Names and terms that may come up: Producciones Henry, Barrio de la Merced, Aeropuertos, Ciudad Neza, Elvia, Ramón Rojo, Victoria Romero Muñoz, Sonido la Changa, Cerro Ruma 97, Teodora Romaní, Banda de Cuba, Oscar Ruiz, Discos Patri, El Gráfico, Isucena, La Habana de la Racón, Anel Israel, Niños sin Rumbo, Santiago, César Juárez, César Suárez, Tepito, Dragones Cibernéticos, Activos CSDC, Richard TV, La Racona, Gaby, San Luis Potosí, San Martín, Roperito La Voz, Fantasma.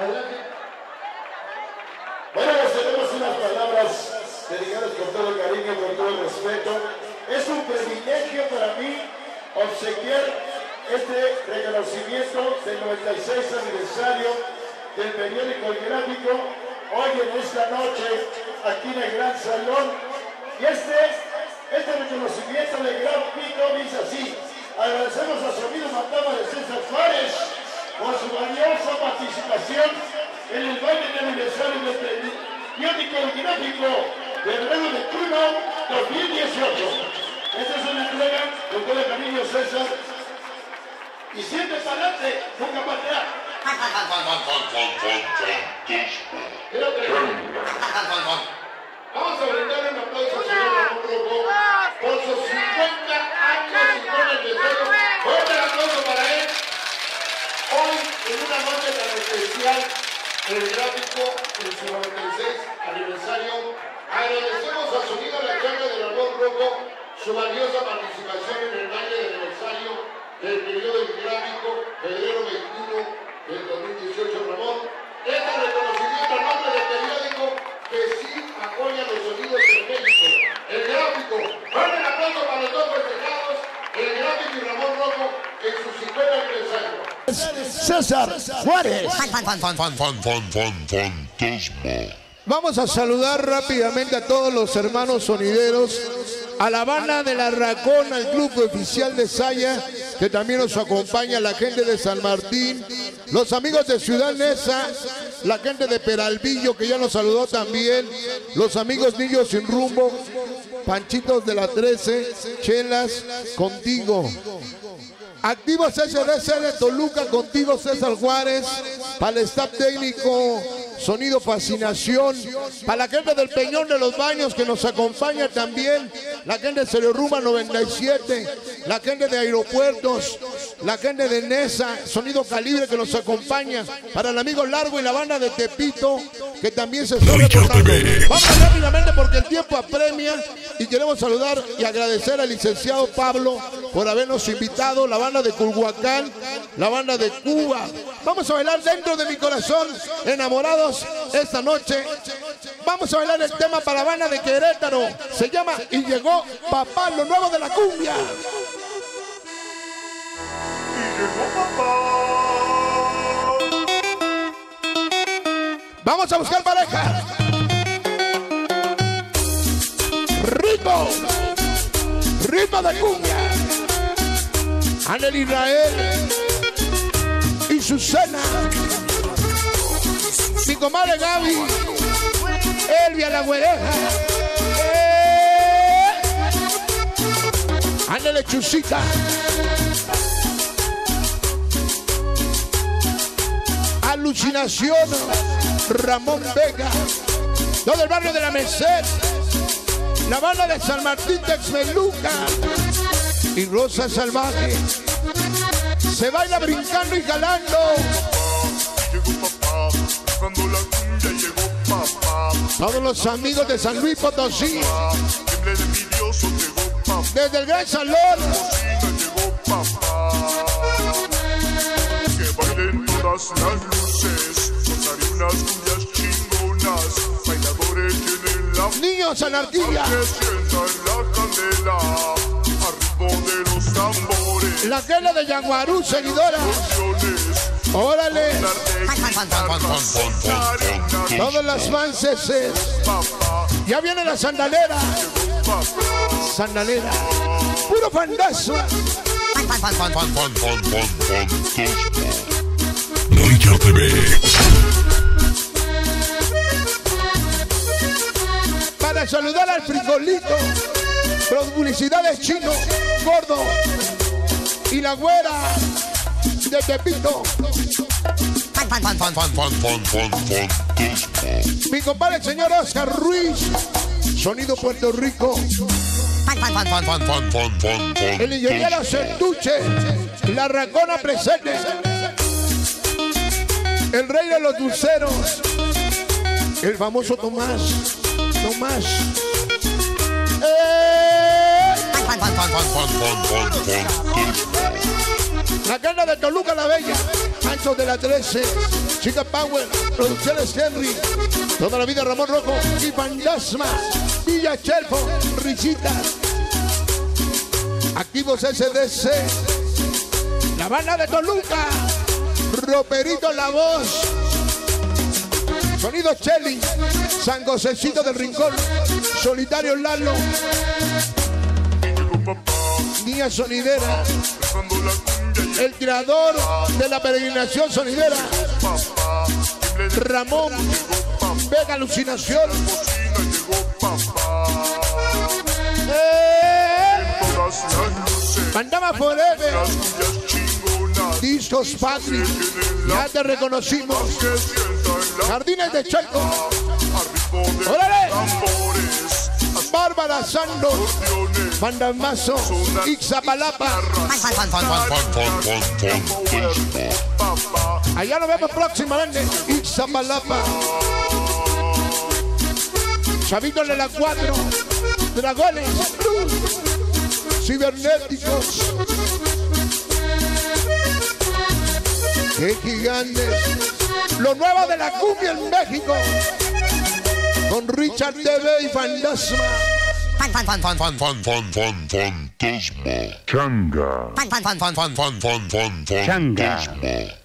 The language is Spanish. Adelante. Bueno, les tenemos unas palabras dedicadas con todo el cariño, con todo el respeto. Es un privilegio para mí obsequiar este reconocimiento del 96 aniversario del periódico El Gráfico, hoy en esta noche, aquí en el Gran Salón. Y este reconocimiento del Gráfico dice así: agradecemos a Sonido Fantasma de César Suárez por su valiosa participación en el baile del aniversario del periódico El Gráfico del Gran de Cuba 2018. Esta es una entrega con todo el cariño, César. Y siempre para adelante, nunca para atrás. Vamos a brindarle un aplauso al señor Ramón Rojo por sus 50 años y por el deseo. Fuerte el aplauso para él. Hoy, en una noche tan especial, El Gráfico, en su 96 aniversario, agradecemos al Sonido la Changa de Ramón Rojo su valiosa participación en el baile de aniversario del periodo del Gráfico, febrero 21 del 2018, Ramón. Este reconocimiento al nombre del periódico que sí apoya los sonidos de México. El Gráfico, fuerte el aplauso para los dos festejados, El Gráfico y Ramón Rojo, en su 50 aniversario. César Juárez. Vamos a saludar rápidamente a todos los hermanos sonideros, a La Habana de la Racón, al Club Oficial de Saya, que también nos acompaña, la gente de San Martín, los amigos de Ciudad Neza, la gente de Peralvillo, que ya nos saludó también, los amigos Niños sin Rumbo, Panchitos de la 13, Chelas, Contigo. Activos CSDC de Toluca, Contigo César Juárez, para el staff técnico Sonido Fascinación, para la gente del Peñón de los Baños que nos acompaña también, la gente de Cerro Ruma 97, la gente de Aeropuertos, la gente de Neza, Sonido Calibre que nos acompaña, para el amigo Largo y la banda de Tepito, que también se está reportando. Vamos rápidamente porque el tiempo apremia y queremos saludar y agradecer al licenciado Pablo por habernos invitado, la banda de Culhuacán, la banda de Cuba. Vamos a bailar Dentro de mi Corazón, Enamorados, esta noche. Vamos a bailar el tema para la banda de Querétaro. Se llama Y Llegó Papá, lo nuevo de la cumbia. Y llegó papá. Vamos a buscar pareja. Ritmo. Ritmo de cumbia. Anel Israel. Isucena, mi comadre Gaby, Elvia la güereja, anda lechucita. Alucinación, Ramón Vega, todo el barrio de la Merced, la banda de San Martín de Exmeluca y Rosa Salvaje. Se baila brincando y jalando. Llegó papá, cuando la cumbia llegó papá. Todos los amigos de San Luis Potosí. Desde el Gran Salón. Llegó papá. Que bailen todas las luces. Contaré unas cumbias chingonas. Bailadores tienen la. Niños anarquía. Que sientan la candela. Al ritmo de los tambores. La quena de Yaguarú, seguidora. Órale. Todas las manceses. Ya viene la sandalera. Sandalera. Puro fantasma. Noilla TV. Para saludar al frijolito. Los publicidades chino, gordo. Y la güera de Tepito. Mi compadre, el señor Oscar Ruiz. Sonido Puerto Rico. El ingeniero Sertuche. La Racona presente. El rey de los dulceros. El famoso Tomás. Tomás. La cana de Toluca la Bella, Pancho de la 13, Chica Powell, Producciones Henry, Toda la Vida Ramón Rojo y Fantasma, Villa Chelfo, Risitas, Activos SDC, La Habana de Toluca, Roperito La Voz, Sonido Chelly, San Josecito del Rincón, Solitario Lalo, Niña Sonidera, el creador de la peregrinación sonidera, Ramón Vega, Alucinación. Mandaba Forever, Discos Patri, ya te reconocimos, Jardines de Checo, ¡órale! Bárbara Santos, Mandamazo, Iztapalapa. Allá nos vemos próximamente, Iztapalapa. Chavitos de la 4, Dragones, Cibernéticos. ¡Qué gigantes! Lo nuevo de la cumbia en México. Con Richard TV y Fantasma. Fantasma. Changa. Changa.